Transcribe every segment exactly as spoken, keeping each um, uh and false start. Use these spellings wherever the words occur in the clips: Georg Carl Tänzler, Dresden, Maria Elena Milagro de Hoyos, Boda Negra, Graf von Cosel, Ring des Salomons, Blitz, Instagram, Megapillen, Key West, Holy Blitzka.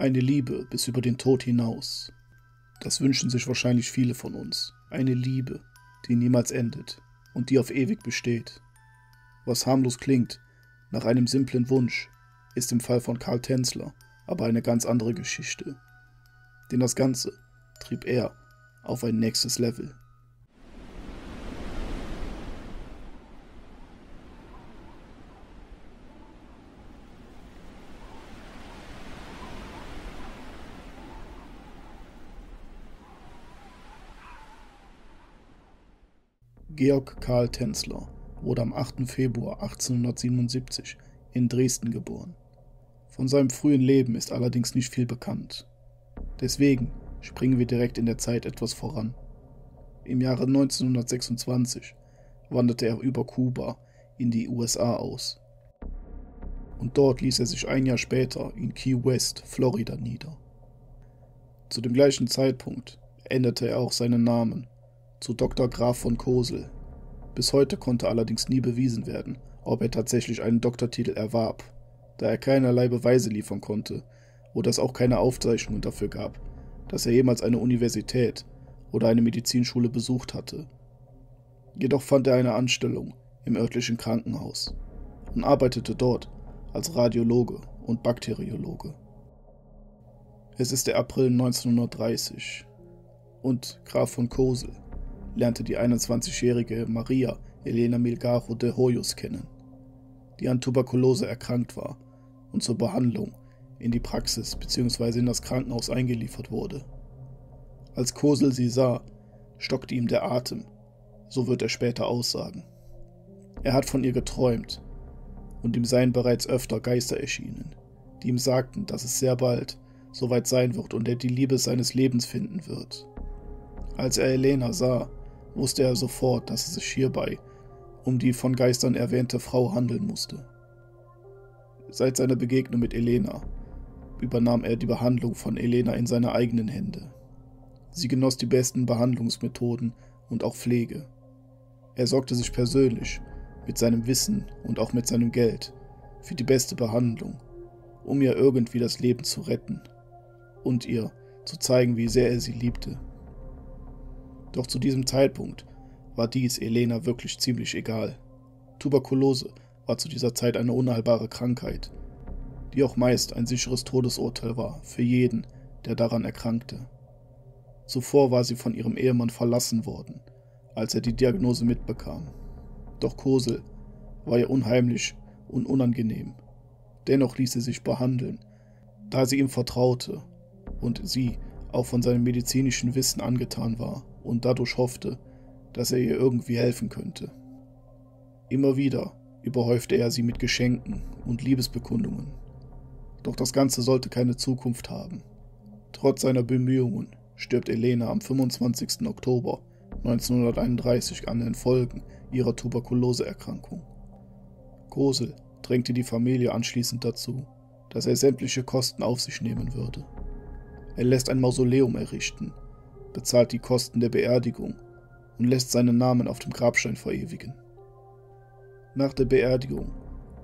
Eine Liebe bis über den Tod hinaus. Das wünschen sich wahrscheinlich viele von uns. Eine Liebe, die niemals endet und die auf ewig besteht. Was harmlos klingt, nach einem simplen Wunsch, ist im Fall von Carl Tänzler aber eine ganz andere Geschichte. Denn das Ganze trieb er auf ein nächstes Level. Georg Carl Tänzler wurde am achten Februar achtzehnhundertsiebenundsiebzig in Dresden geboren. Von seinem frühen Leben ist allerdings nicht viel bekannt. Deswegen springen wir direkt in der Zeit etwas voran. Im Jahre neunzehnhundertsechsundzwanzig wanderte er über Kuba in die U S A aus. Und dort ließ er sich ein Jahr später in Key West, Florida, nieder. Zu dem gleichen Zeitpunkt änderte er auch seinen Namen zu Doktor Graf von Cosel. Bis heute konnte allerdings nie bewiesen werden, ob er tatsächlich einen Doktortitel erwarb, da er keinerlei Beweise liefern konnte oder es auch keine Aufzeichnungen dafür gab, dass er jemals eine Universität oder eine Medizinschule besucht hatte. Jedoch fand er eine Anstellung im örtlichen Krankenhaus und arbeitete dort als Radiologe und Bakteriologe. Es ist der April neunzehnhundertdreißig und Graf von Cosel lernte die einundzwanzigjährige Maria Elena Milagro de Hoyos kennen, die an Tuberkulose erkrankt war und zur Behandlung in die Praxis bzw. in das Krankenhaus eingeliefert wurde. Als Cosel sie sah, stockte ihm der Atem, so wird er später aussagen. Er hat von ihr geträumt und ihm seien bereits öfter Geister erschienen, die ihm sagten, dass es sehr bald soweit sein wird und er die Liebe seines Lebens finden wird. Als er Elena sah, wusste er sofort, dass es sich hierbei um die von Geistern erwähnte Frau handeln musste. Seit seiner Begegnung mit Elena übernahm er die Behandlung von Elena in seine eigenen Hände. Sie genoss die besten Behandlungsmethoden und auch Pflege. Er sorgte sich persönlich mit seinem Wissen und auch mit seinem Geld für die beste Behandlung, um ihr irgendwie das Leben zu retten und ihr zu zeigen, wie sehr er sie liebte. Doch zu diesem Zeitpunkt war dies Elena wirklich ziemlich egal. Tuberkulose war zu dieser Zeit eine unheilbare Krankheit, die auch meist ein sicheres Todesurteil war für jeden, der daran erkrankte. Zuvor war sie von ihrem Ehemann verlassen worden, als er die Diagnose mitbekam. Doch Cosel war ihr unheimlich und unangenehm. Dennoch ließ sie sich behandeln, da sie ihm vertraute und sie auch von seinem medizinischen Wissen angetan war und dadurch hoffte, dass er ihr irgendwie helfen könnte. Immer wieder überhäufte er sie mit Geschenken und Liebesbekundungen. Doch das Ganze sollte keine Zukunft haben. Trotz seiner Bemühungen stirbt Elena am fünfundzwanzigsten Oktober neunzehnhunderteinunddreißig an den Folgen ihrer Tuberkuloseerkrankung. Cosel drängte die Familie anschließend dazu, dass er sämtliche Kosten auf sich nehmen würde. Er lässt ein Mausoleum errichten, bezahlt die Kosten der Beerdigung und lässt seinen Namen auf dem Grabstein verewigen. Nach der Beerdigung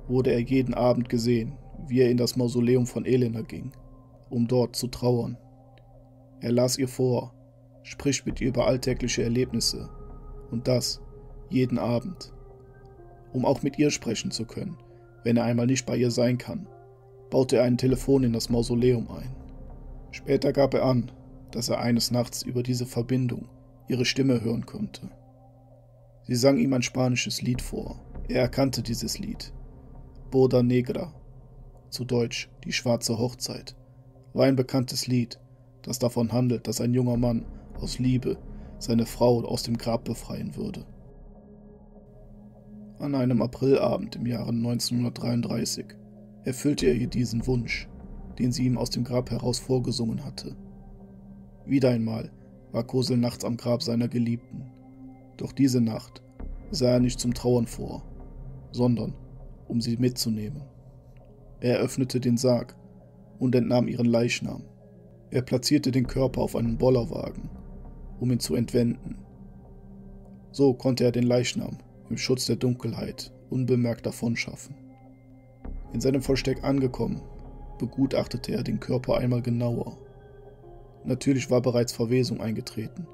wurde er jeden Abend gesehen, wie er in das Mausoleum von Elena ging, um dort zu trauern. Er las ihr vor, spricht mit ihr über alltägliche Erlebnisse und das jeden Abend, um auch mit ihr sprechen zu können, wenn er einmal nicht bei ihr sein kann, baute er ein Telefon in das Mausoleum ein. Später gab er an, dass er eines Nachts über diese Verbindung ihre Stimme hören konnte. Sie sang ihm ein spanisches Lied vor. Er erkannte dieses Lied. Boda Negra, zu Deutsch die schwarze Hochzeit, war ein bekanntes Lied, das davon handelt, dass ein junger Mann aus Liebe seine Frau aus dem Grab befreien würde. An einem Aprilabend im Jahre neunzehnhundertdreiunddreißig erfüllte er ihr diesen Wunsch, den sie ihm aus dem Grab heraus vorgesungen hatte. Wieder einmal war Cosel nachts am Grab seiner Geliebten. Doch diese Nacht sah er nicht zum Trauern vor, sondern um sie mitzunehmen. Er öffnete den Sarg und entnahm ihren Leichnam. Er platzierte den Körper auf einen Bollerwagen, um ihn zu entwenden. So konnte er den Leichnam im Schutz der Dunkelheit unbemerkt davonschaffen. In seinem Versteck angekommen, begutachtete er den Körper einmal genauer. Natürlich war bereits Verwesung eingetreten,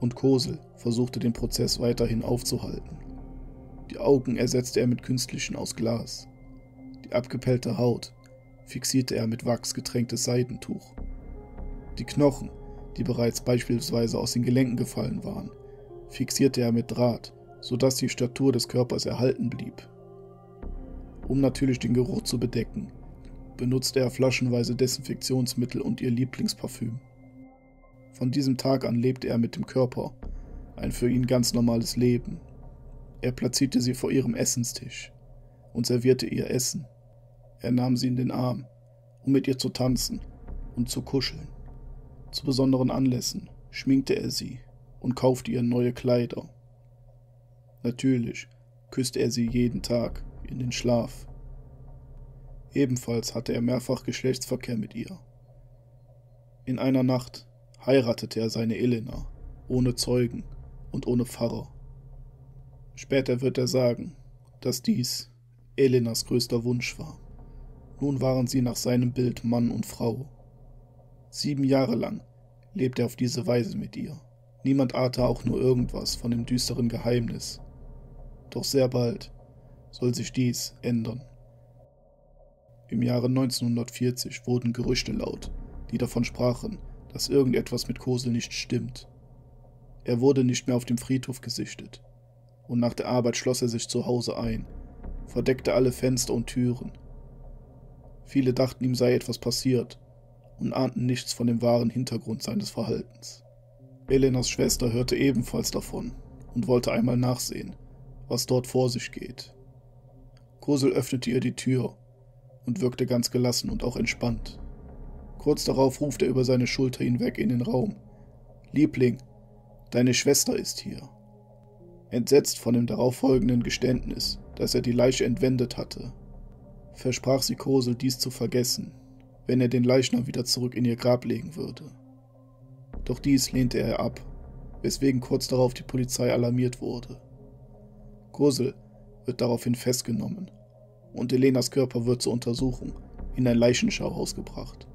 und Cosel versuchte den Prozess weiterhin aufzuhalten. Die Augen ersetzte er mit künstlichen aus Glas. Die abgepellte Haut fixierte er mit Wachs getränktes Seidentuch. Die Knochen, die bereits beispielsweise aus den Gelenken gefallen waren, fixierte er mit Draht, sodass die Statur des Körpers erhalten blieb. Um natürlich den Geruch zu bedecken, benutzte er flaschenweise Desinfektionsmittel und ihr Lieblingsparfüm. Von diesem Tag an lebte er mit dem Körper ein für ihn ganz normales Leben. Er platzierte sie vor ihrem Essenstisch und servierte ihr Essen. Er nahm sie in den Arm, um mit ihr zu tanzen und zu kuscheln. Zu besonderen Anlässen schminkte er sie und kaufte ihr neue Kleider. Natürlich küsste er sie jeden Tag in den Schlaf. Ebenfalls hatte er mehrfach Geschlechtsverkehr mit ihr. In einer Nacht heiratete er seine Elena, ohne Zeugen und ohne Pfarrer. Später wird er sagen, dass dies Elenas größter Wunsch war. Nun waren sie nach seinem Bild Mann und Frau. Sieben Jahre lang lebte er auf diese Weise mit ihr. Niemand ahnte auch nur irgendwas von dem düsteren Geheimnis. Doch sehr bald soll sich dies ändern. Im Jahre neunzehnhundertvierzig wurden Gerüchte laut, die davon sprachen, dass irgendetwas mit Cosel nicht stimmt. Er wurde nicht mehr auf dem Friedhof gesichtet, und nach der Arbeit schloss er sich zu Hause ein, verdeckte alle Fenster und Türen. Viele dachten, ihm sei etwas passiert und ahnten nichts von dem wahren Hintergrund seines Verhaltens. Elenas Schwester hörte ebenfalls davon und wollte einmal nachsehen, was dort vor sich geht. Cosel öffnete ihr die Tür und wirkte ganz gelassen und auch entspannt. Kurz darauf ruft er über seine Schulter hinweg in den Raum: „Liebling, deine Schwester ist hier." Entsetzt von dem darauffolgenden Geständnis, dass er die Leiche entwendet hatte, versprach sie Cosel, dies zu vergessen, wenn er den Leichnam wieder zurück in ihr Grab legen würde. Doch dies lehnte er ab, weswegen kurz darauf die Polizei alarmiert wurde. Cosel wird daraufhin festgenommen und Elenas Körper wird zur Untersuchung in ein Leichenschauhaus gebracht,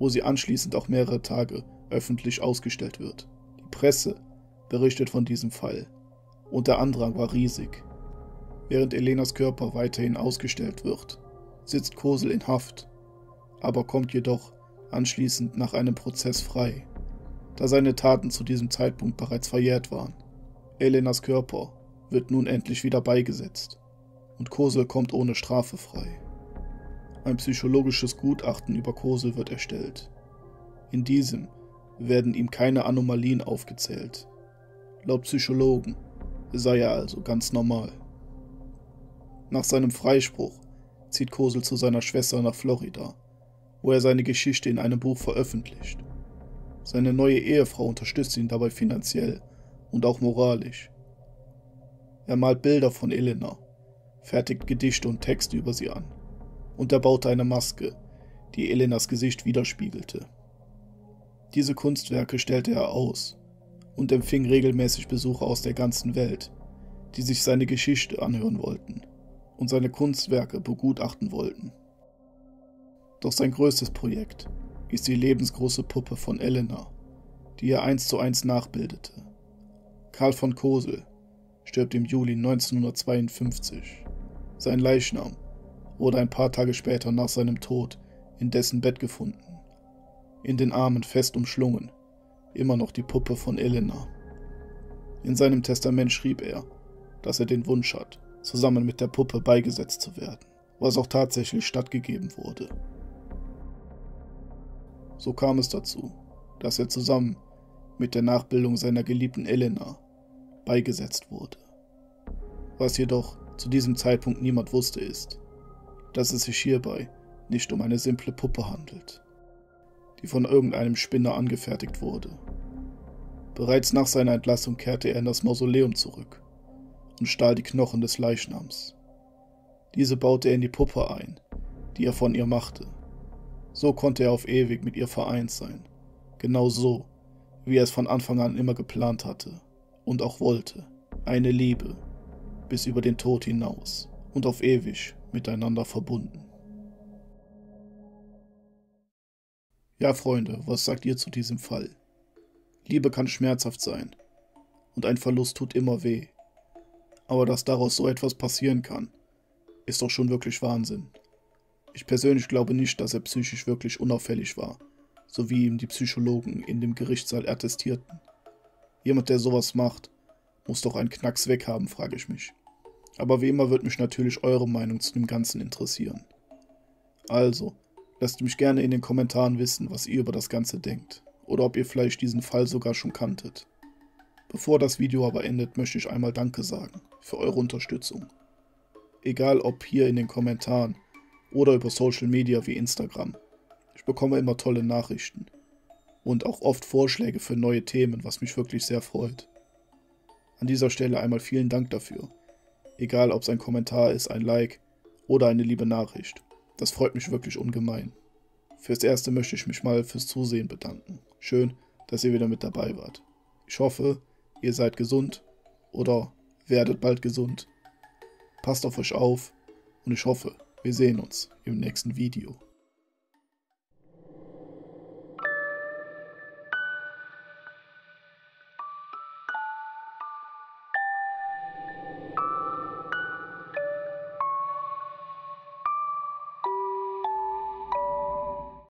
wo sie anschließend auch mehrere Tage öffentlich ausgestellt wird. Die Presse berichtet von diesem Fall, und der Andrang war riesig. Während Elenas Körper weiterhin ausgestellt wird, sitzt Cosel in Haft, aber kommt jedoch anschließend nach einem Prozess frei, da seine Taten zu diesem Zeitpunkt bereits verjährt waren. Elenas Körper wird nun endlich wieder beigesetzt, und Cosel kommt ohne Strafe frei. Ein psychologisches Gutachten über Cosel wird erstellt. In diesem werden ihm keine Anomalien aufgezählt. Laut Psychologen sei er also ganz normal. Nach seinem Freispruch zieht Cosel zu seiner Schwester nach Florida, wo er seine Geschichte in einem Buch veröffentlicht. Seine neue Ehefrau unterstützt ihn dabei finanziell und auch moralisch. Er malt Bilder von Elena, fertigt Gedichte und Texte über sie an, und er baute eine Maske, die Elenas Gesicht widerspiegelte. Diese Kunstwerke stellte er aus und empfing regelmäßig Besucher aus der ganzen Welt, die sich seine Geschichte anhören wollten und seine Kunstwerke begutachten wollten. Doch sein größtes Projekt ist die lebensgroße Puppe von Elena, die er eins zu eins nachbildete. Carl von Cosel stirbt im Juli neunzehnhundertzweiundfünfzig. Sein Leichnam wurde ein paar Tage später nach seinem Tod in dessen Bett gefunden, in den Armen fest umschlungen, immer noch die Puppe von Elena. In seinem Testament schrieb er, dass er den Wunsch hat, zusammen mit der Puppe beigesetzt zu werden, was auch tatsächlich stattgegeben wurde. So kam es dazu, dass er zusammen mit der Nachbildung seiner geliebten Elena beigesetzt wurde. Was jedoch zu diesem Zeitpunkt niemand wusste, ist, dass es sich hierbei nicht um eine simple Puppe handelt, die von irgendeinem Spinner angefertigt wurde. Bereits nach seiner Entlassung kehrte er in das Mausoleum zurück und stahl die Knochen des Leichnams. Diese baute er in die Puppe ein, die er von ihr machte. So konnte er auf ewig mit ihr vereint sein, genau so, wie er es von Anfang an immer geplant hatte und auch wollte. Eine Liebe bis über den Tod hinaus und auf ewig miteinander verbunden. Ja, Freunde, was sagt ihr zu diesem Fall? Liebe kann schmerzhaft sein. Und ein Verlust tut immer weh. Aber dass daraus so etwas passieren kann, ist doch schon wirklich Wahnsinn. Ich persönlich glaube nicht, dass er psychisch wirklich unauffällig war, so wie ihm die Psychologen in dem Gerichtssaal attestierten. Jemand, der sowas macht, muss doch einen Knacks weg haben, frage ich mich. Aber wie immer würde mich natürlich eure Meinung zu dem Ganzen interessieren. Also, lasst mich gerne in den Kommentaren wissen, was ihr über das Ganze denkt, oder ob ihr vielleicht diesen Fall sogar schon kanntet. Bevor das Video aber endet, möchte ich einmal Danke sagen für eure Unterstützung. Egal ob hier in den Kommentaren oder über Social Media wie Instagram, ich bekomme immer tolle Nachrichten und auch oft Vorschläge für neue Themen, was mich wirklich sehr freut. An dieser Stelle einmal vielen Dank dafür, egal ob es ein Kommentar ist, ein Like oder eine liebe Nachricht. Das freut mich wirklich ungemein. Fürs Erste möchte ich mich mal fürs Zusehen bedanken. Schön, dass ihr wieder mit dabei wart. Ich hoffe, ihr seid gesund oder werdet bald gesund. Passt auf euch auf und ich hoffe, wir sehen uns im nächsten Video.